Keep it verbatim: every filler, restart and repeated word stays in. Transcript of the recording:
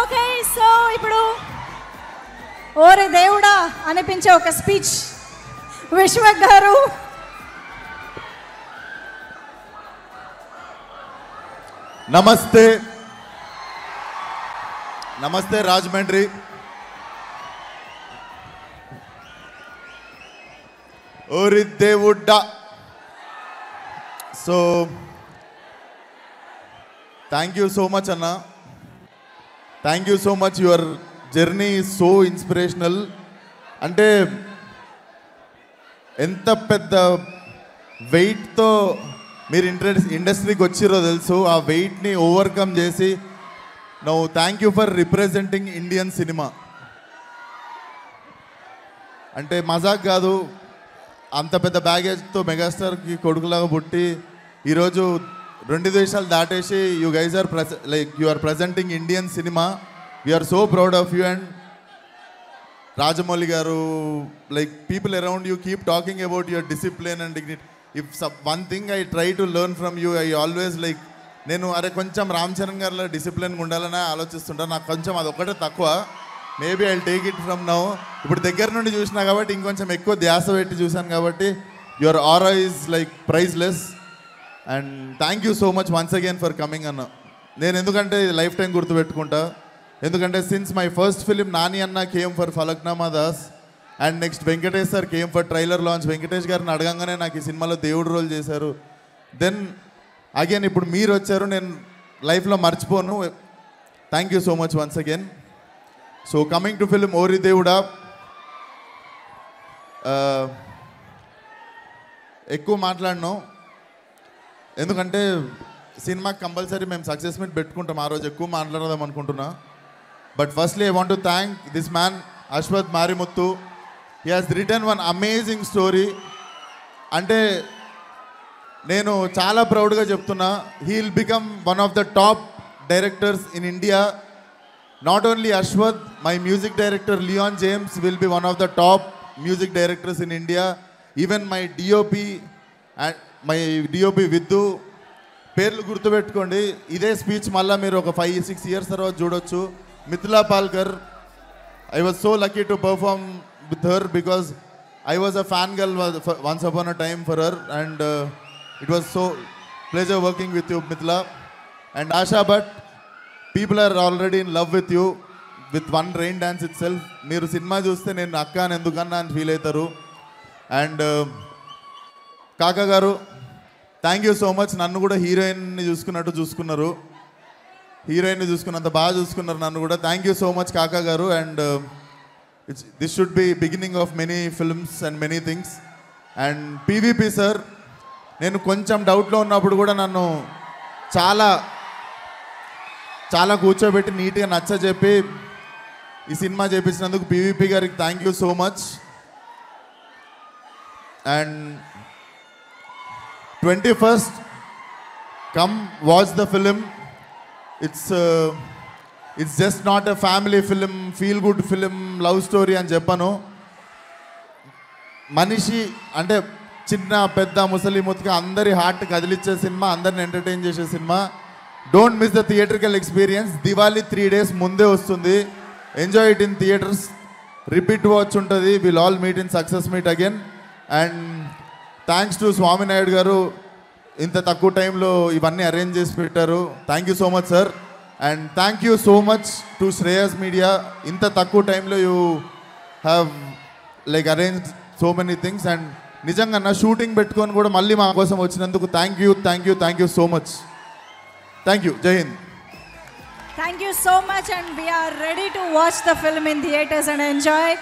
Okay, so ippudu Ori Devuda anipinche oka speech Vishwak garu. నమస్తే నమస్తే Rajahmundry. Ori Devuda. So thank you so much అన్న, thank you so much. Your journey is so inspirational. అంటే ఎంత పెద్ద వెయిట్తో మీరు interest ఇండస్ట్రీకి వచ్చిరో తెలుసు. ఆ వెయిట్ని ఓవర్కమ్ చేసి now thank you for representing Indian cinema. అంటే మజాక్ కాదు, అంత పెద్ద బ్యాగేజ్తో మెగాస్టార్కి కొడుకులాగా పుట్టి ఈరోజు రెండు దేశాలు దాటేసి యూ గైజ్ ఆర్ ప్రజె like you are presenting Indian cinema. We are so proud of you and Rajamouli గారు, like people around you keep talking about your discipline and dignity. If some, one thing I try to learn from you, I always like, నేను అరే కొంచెం రామ్ చరణ్ గారిలో డిసిప్లిన్గా ఉండాలని ఆలోచిస్తుంటాను. నాకు కొంచెం అదొక్కటే తక్కువ. Maybe I take it from now. ఇప్పుడు దగ్గర నుండి చూసినా కాబట్టి ఇంకొంచెం ఎక్కువ ధ్యాస పెట్టి చూశాను కాబట్టి your aura is like priceless. And thank you so much once again for coming అన్న. నేను ఎందుకంటే లైఫ్ టైం గుర్తుపెట్టుకుంటా, ఎందుకంటే since my first film Nani అన్న came for Falaknuma Das and next Venkatesh sir came for trailer launch. Venkatesh గారిని అడగంగానే నాకు ఈ సినిమాలో దేవుడు రోల్ చేశారు. దెన్ అగైన్ ఇప్పుడు మీరు వచ్చారు, నేను లైఫ్లో మర్చిపోను. Thank you so much once again. So coming to film Ori Devuda, ఎక్కువ మాట్లాడను ఎందుకంటే సినిమాకి కంపల్సరీ మేము సక్సెస్ మీట్ పెట్టుకుంటాం. ఆ రోజు ఎక్కువ మాట్లాడదాం అనుకుంటున్నా. But firstly I want to thank this man Ashwath Marimuthu. He has written one amazing story. అంటే నేను చాలా ప్రౌడ్గా చెప్తున్నా, he will become one of the top directors in India. Not only Ashwad, my music director Leon James will be one of the top music directors in India. Even my D O P and my D O P Viddu. పేర్లు గుర్తుపెట్టుకోండి. ఇదే speech మళ్ళీ మీరు ఒక five six years తర్వాత చూడొచ్చు. Mithila Palkar, I was so lucky to perform with her because I was a fan girl once upon a time for her, and uh, it was so pleasure working with you, Mithila. And Asha Bhatt, people are already in love with you with one rain dance itself. Meeru cinema chuste nenu akka and endukanna and feel aitaru. And Kaka garu, thank you so much. Nannu kuda heroine ni chusukunnattu chusukunnaru, heroine ni chusukunnanta baa chusukunnaru nannu kuda. Thank you so much Kaka garu. And uh, It's, this should be beginning of many films and many things. And P V P sir, నేను కొంచెం డౌట్లో ఉన్నప్పుడు కూడా నన్ను చాలా చాలా కూర్చోబెట్టి నీట్గా నచ్చ చెప్పి ఈ సినిమా చేపించినందుకు P V P గారికి thank you so much. And twenty first come watch the film. It's it's just not a family film, feel good film, love story అని చెప్పాను. మనిషి అంటే చిన్న పెద్ద ముసలి ముతుక అందరి హార్ట్ కదిలిచ్చే సినిమా, అందరిని ఎంటర్టైన్ చేసే cinema. Don't miss the theatrical experience. Diwali three days ముందే వస్తుంది. Enjoy it in theatres. Repeat watch ఉంటుంది. Will all meet in success meet again. And thanks to Swaminaidu గారు, ఇంత తక్కువ టైంలో ఇవన్నీ అరేంజ్ చేసి పెట్టారు. Thank you so much sir. And thank you so much to Shreya's Media. ఇంత తక్కువ టైంలో you have like arrange so many things. And నిజంగా నా షూటింగ్ పెట్టుకొని కూడా మళ్ళీ మా కోసం వచ్చినందుకు thank you thank you thank you so much. Thank you. జై హింద్. Thank you so much. And we are ready to watch the film in theatres and enjoy.